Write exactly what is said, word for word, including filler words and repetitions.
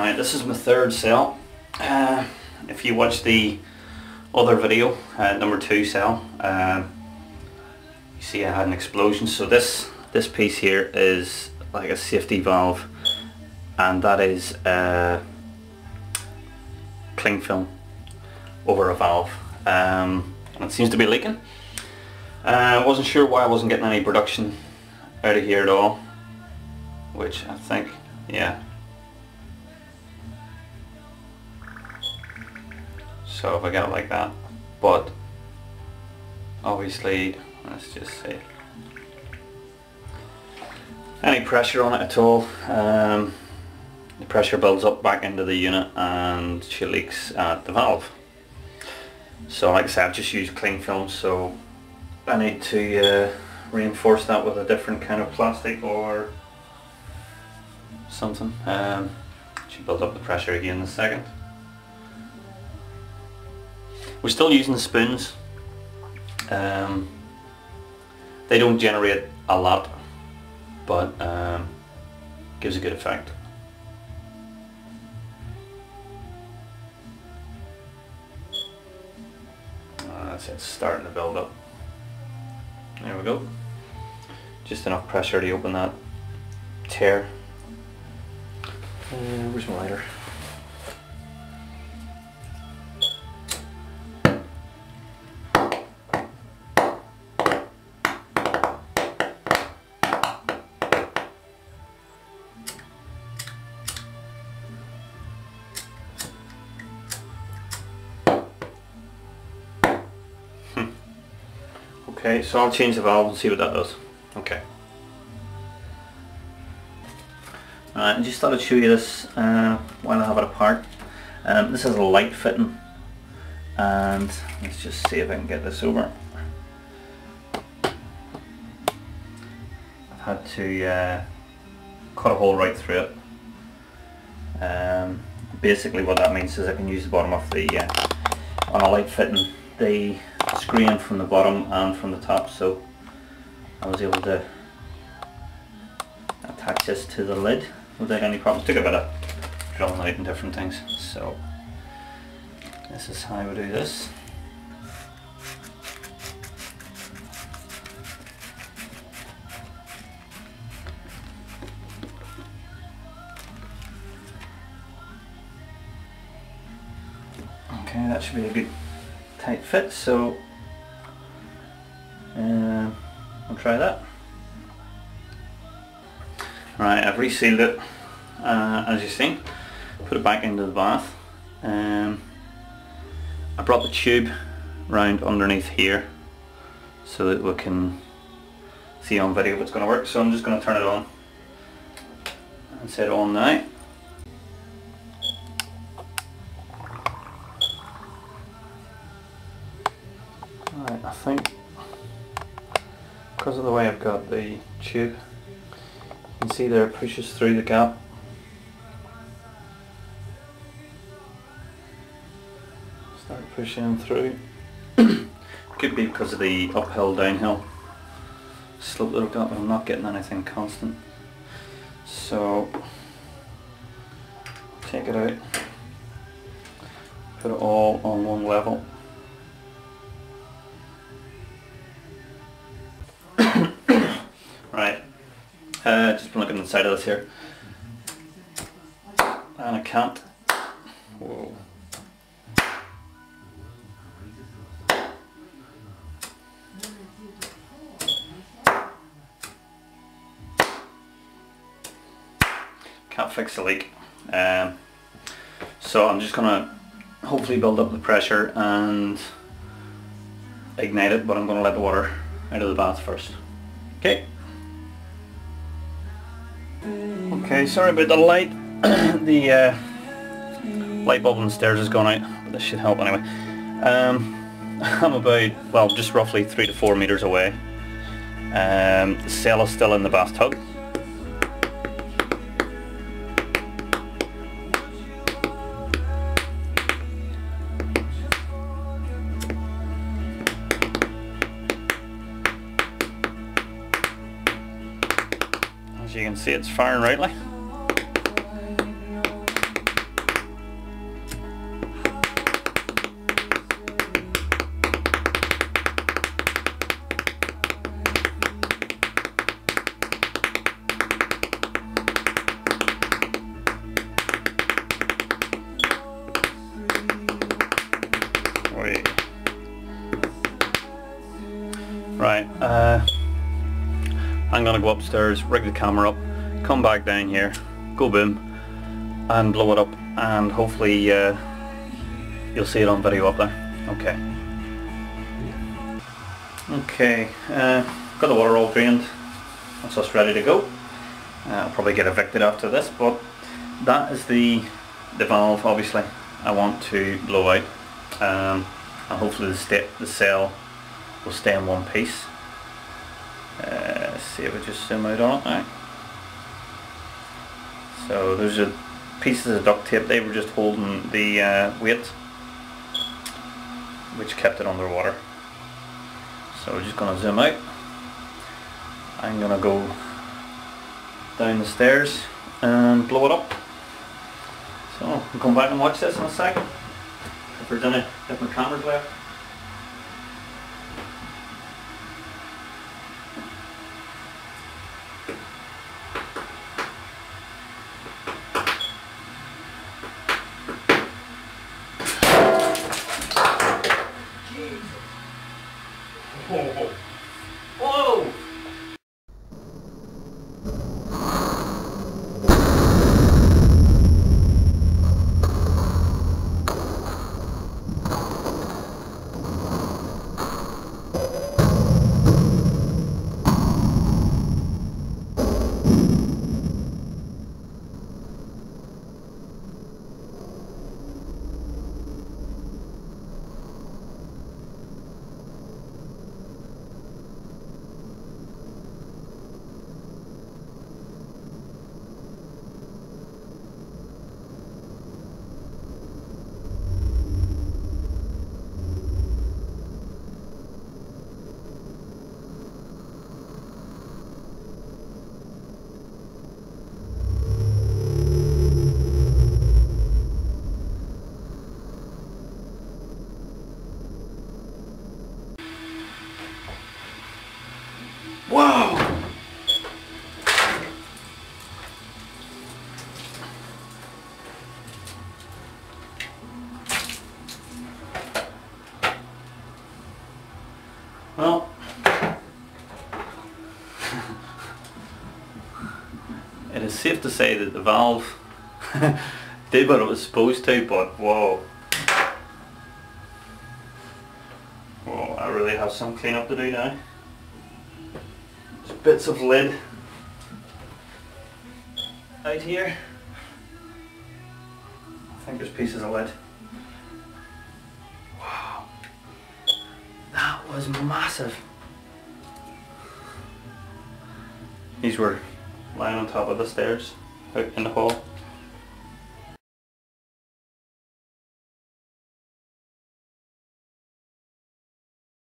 Now this is my third cell. Uh, if you watch the other video, uh, number two cell, uh, you see I had an explosion. So this this piece here is like a safety valve, and that is uh, cling film over a valve, um, and it seems to be leaking. I uh, wasn't sure why I wasn't getting any production out of here at all, which I think, yeah. So if I get it like that, but obviously, let's just see, any pressure on it at all, um, the pressure builds up back into the unit and she leaks at the valve. So like I said, I've just used cling film, so I need to uh, reinforce that with a different kind of plastic or something. Um, should build up the pressure again in a second. We're still using the spoons. Um, they don't generate a lot, but um, gives a good effect. Uh, that's it, starting to build up. There we go. Just enough pressure to open that tear. Uh, where's my lighter? Okay, so I'll change the valve and see what that does. Okay. Alright, I just thought I'd show you this uh, while I have it apart. Um, this is a light fitting, and let's just see if I can get this over. I've had to uh, cut a hole right through it. Um, basically what that means is I can use the bottom of the, uh, on a light fitting, the screen from the bottom and from the top, so I was able to attach this to the lid without any problems. Took a bit of drilling out and different things, so this is how we do this. Okay, that should be a good tight fit, so uh, I'll try that. Right, I've resealed it, uh, as you see, put it back into the bath. Um, I brought the tube round underneath here so that we can see on video what's going to work, so I'm just going to turn it on and set it on now. Right, I think because of the way I've got the tube, you can see there it pushes through the gap. Start pushing through. Could be because of the uphill downhill slope that I've got, but I'm not getting anything constant. So take it out, put it all on one level. Right, uh, just been looking inside of this here, and I can't. Whoa. Can't fix the leak, um, so I'm just gonna hopefully build up the pressure and ignite it, but I'm gonna let the water out of the bath first. Okay. Okay, sorry about the light. The uh, light bulb on the stairs has gone out, but this should help anyway. Um, I'm about, well, just roughly three to four meters away. Um, the cell is still in the bathtub. As you can see, it's firing rightly. Right, uh, I'm gonna go upstairs, rig the camera up, come back down here, go boom, and blow it up, and hopefully uh, you'll see it on video up there. Okay. Okay, uh, got the water all drained. That's us ready to go. Uh, I'll probably get evicted after this, but that is the the valve. Obviously, I want to blow out, um, and hopefully the step the cell will stay in one piece. Uh, let's see if we just zoom out on it now. So there's a pieces of duct tape. They were just holding the uh, weight, which kept it underwater. So we're just going to zoom out. I'm going to go down the stairs and blow it up. So we'll come back and watch this in a second. If there's any if my camera's left. Whoa! Whoa! Well, it is safe to say that the valve did what it was supposed to, but whoa. Whoa, I really have some cleanup to do now. There's bits of lead out here. I think there's pieces of lead. Was massive. These were lying on top of the stairs out in the hall.